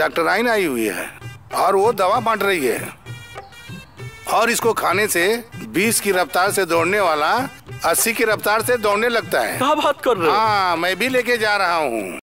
Doctor आइन आई हुई है और वो दवा बांट रही है और इसको खाने से 20 की रफ्तार से दौड़ने वाला 80 की रफ्तार से दौड़ने लगता है। क्या बात कर रहे हो? हाँ, मैं भी लेके जा रहा हूँ।